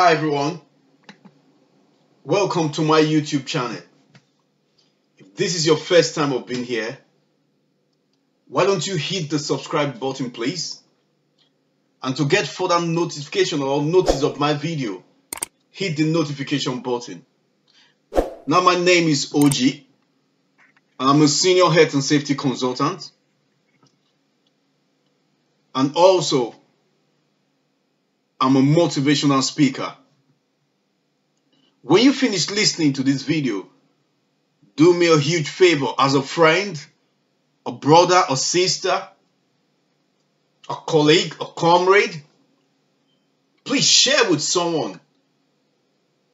Hi everyone, welcome to my YouTube channel. If this is your first time of being here, why don't you hit the subscribe button please? And to get further notification or notice of my video, hit the notification button. Now my name is OG and I'm a senior health and safety consultant and also I'm a motivational speaker. When you finish listening to this video, do me a huge favor as a friend, a brother, a sister, a colleague, a comrade. Please share with someone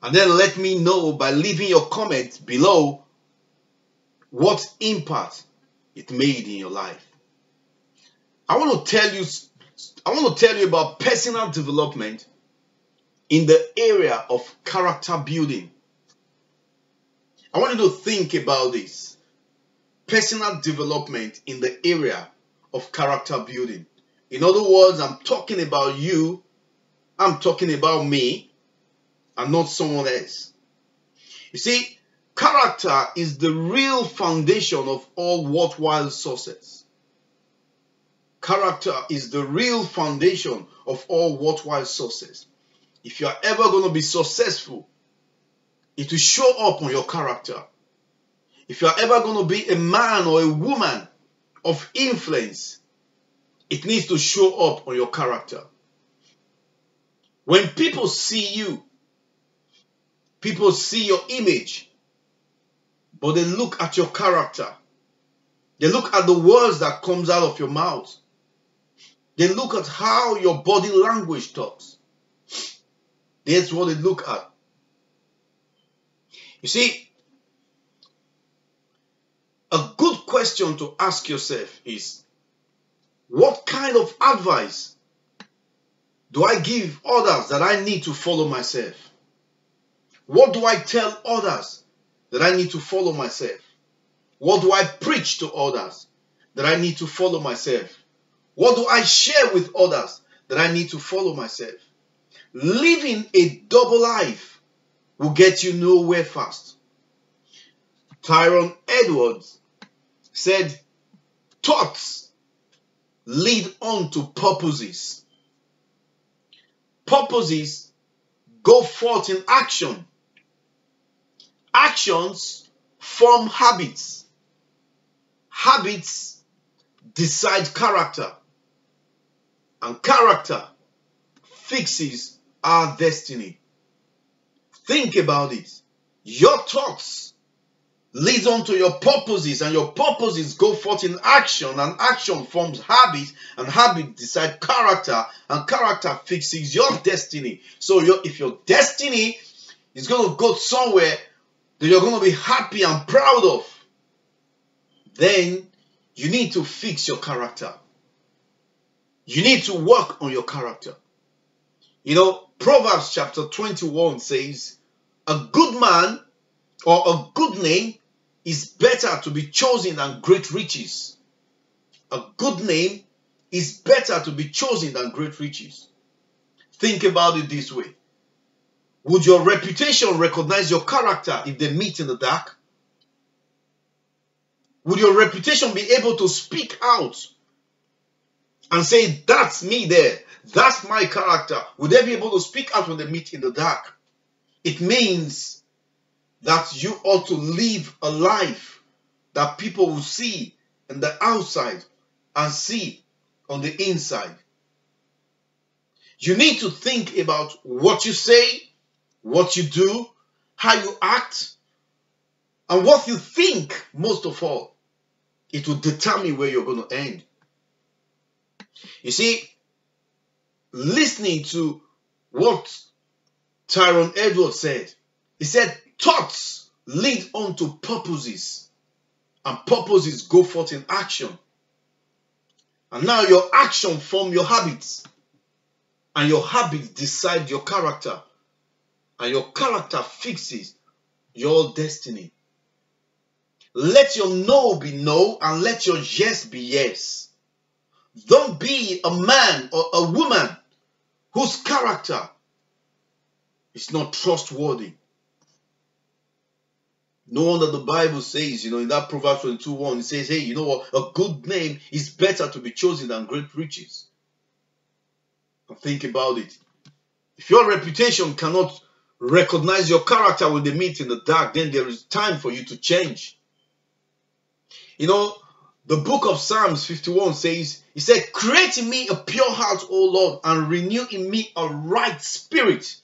and then let me know by leaving your comment below what impact it made in your life. I want to tell you about personal development in the area of character building. I want you to think about this. Personal development in the area of character building. In other words, I'm talking about you. I'm talking about me and not someone else. You see, character is the real foundation of all worthwhile success. Character is the real foundation of all worthwhile success. If you are ever going to be successful, it will show up on your character. If you are ever going to be a man or a woman of influence, it needs to show up on your character. When people see you, people see your image, but they look at your character. They look at the words that comes out of your mouth. They look at how your body language talks. That's what they look at. You see, a good question to ask yourself is, what kind of advice do I give others that I need to follow myself? What do I tell others that I need to follow myself? What do I preach to others that I need to follow myself? What do I share with others that I need to follow myself? Living a double life will get you nowhere fast. Tyrone Edwards said, thoughts lead on to purposes. Purposes go forth in action. Actions form habits. Habits decide character. And character fixes our destiny. Think about this. Your thoughts lead on to your purposes, and your purposes go forth in action, and action forms habits, and habits decide character, and character fixes your destiny. So if your destiny is going to go somewhere that you're going to be happy and proud of, then you need to fix your character. You need to work on your character. You know, Proverbs chapter 21 says, a good man or a good name is better to be chosen than great riches. A good name is better to be chosen than great riches. Think about it this way. Would your reputation recognize your character if they meet in the dark? Would your reputation be able to speak out and say, that's me there, that's my character? Would they be able to speak out when they meet in the dark? It means that you ought to live a life that people will see on the outside and see on the inside. You need to think about what you say, what you do, how you act, and what you think. Most of all, it will determine where you're going to end. You see, listening to what Tyrone Edwards said, he said, thoughts lead on to purposes, and purposes go forth in action. And now your action forms your habits, and your habits decide your character. And your character fixes your destiny. Let your no be no and let your yes be yes. Don't be a man or a woman whose character It's not trustworthy. No wonder the Bible says, in that Proverbs 22:1, it says, hey, you know what? A good name is better to be chosen than great riches. And think about it. If your reputation cannot recognize your character when they meet in the dark, then there is time for you to change. The book of Psalms 51 says, he said, create in me a pure heart, O Lord, and renew in me a right spirit.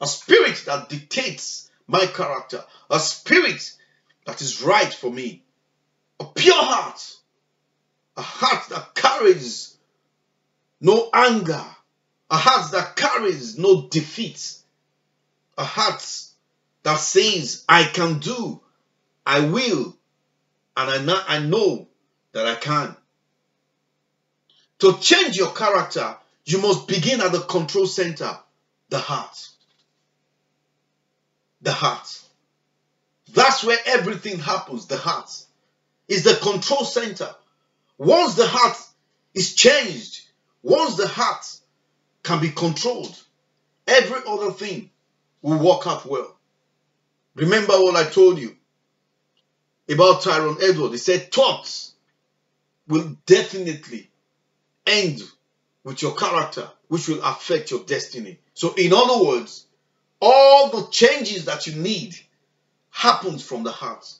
A spirit that dictates my character. A spirit that is right for me. A pure heart. A heart that carries no anger. A heart that carries no defeat. A heart that says, I can do, I will. And I know that I can. To change your character, you must begin at the control center, the heart. The heart. That's where everything happens, the heart. Is the control center. Once the heart is changed, once the heart can be controlled, every other thing will work out well. Remember what I told you about Tyrone Edwards. He said, thoughts will definitely end with your character, which will affect your destiny. So in other words, all the changes that you need happens from the heart.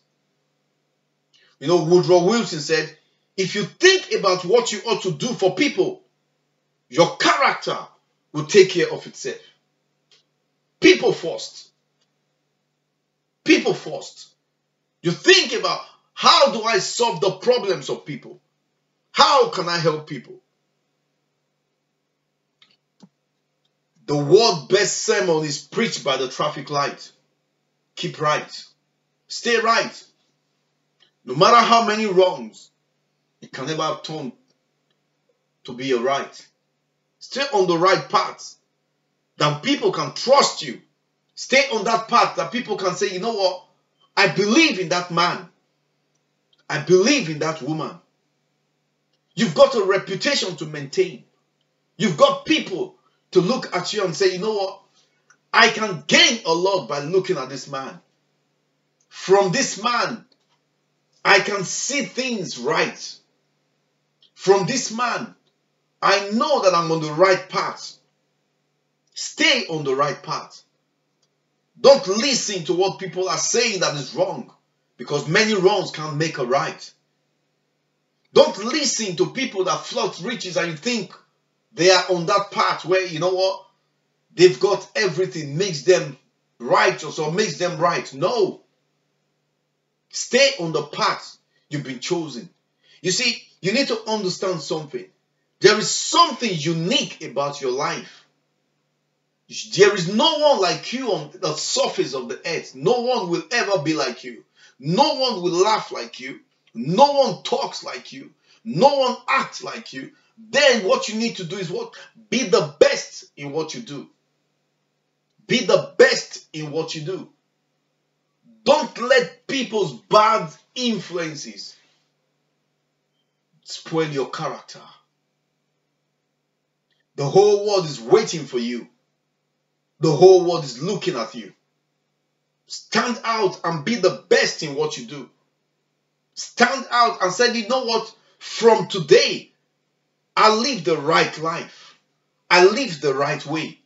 Woodrow Wilson said, if you think about what you ought to do for people, your character will take care of itself. People first. People first. You think about, how do I solve the problems of people? How can I help people? The world's best sermon is preached by the traffic light. Keep right. Stay right. No matter how many wrongs, it can never turn to be a right. Stay on the right path that people can trust you. Stay on that path that people can say, you know what? I believe in that man. I believe in that woman. You've got a reputation to maintain. You've got people to look at you and say, you know what? I can gain a lot by looking at this man. From this man, I can see things right. From this man, I know that I'm on the right path. Stay on the right path. Don't listen to what people are saying that is wrong, because many wrongs can make a right. Don't listen to people that flaunt riches and you think they are on that path where, you know what, they've got everything, makes them righteous or makes them right. No. Stay on the path you've been chosen. You see, you need to understand something. There is something unique about your life. There is no one like you on the surface of the earth. No one will ever be like you. No one will laugh like you. No one talks like you. No one acts like you. Then what you need to do is what? Be the best in what you do. Be the best in what you do. Don't let people's bad influences spoil your character. The whole world is waiting for you. The whole world is looking at you. Stand out and be the best in what you do. Stand out and say, you know what? From today, I live the right life. I live the right way.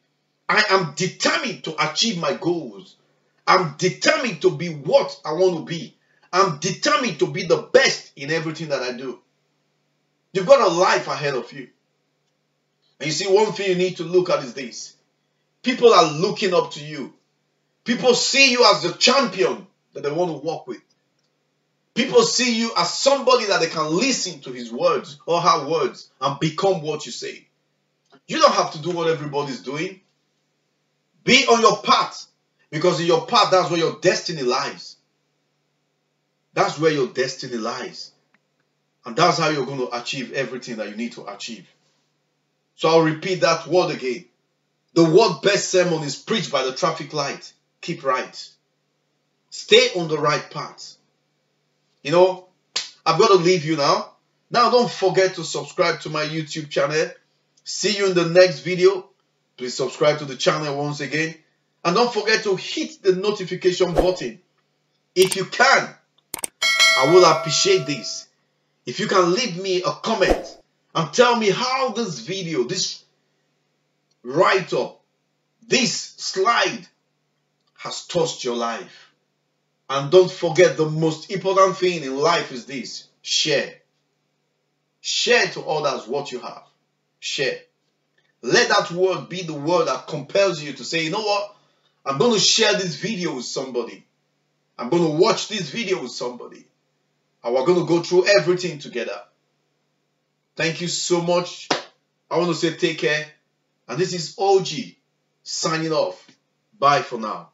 I am determined to achieve my goals. I'm determined to be what I want to be. I'm determined to be the best in everything that I do. You've got a life ahead of you. And you see, one thing you need to look at is this. People are looking up to you. People see you as the champion that they want to walk with. People see you as somebody that they can listen to his words or her words and become what you say. You don't have to do what everybody's doing. Be on your path, because in your path, that's where your destiny lies. That's where your destiny lies. And that's how you're going to achieve everything that you need to achieve. So I'll repeat that word again. The world's best sermon is preached by the traffic light. Keep right. Stay on the right path. I've got to leave you now. Now, don't forget to subscribe to my YouTube channel. See you in the next video. Please subscribe to the channel once again. And don't forget to hit the notification button. If you can, I would appreciate this. If you can leave me a comment and tell me how this video, this write-up, this slide has touched your life. And don't forget, the most important thing in life is this: share. Share to others what you have. Share. Let that word be the word that compels you to say, you know what? I'm going to share this video with somebody. I'm going to watch this video with somebody. And we're going to go through everything together. Thank you so much. I want to say take care. And this is OG signing off. Bye for now.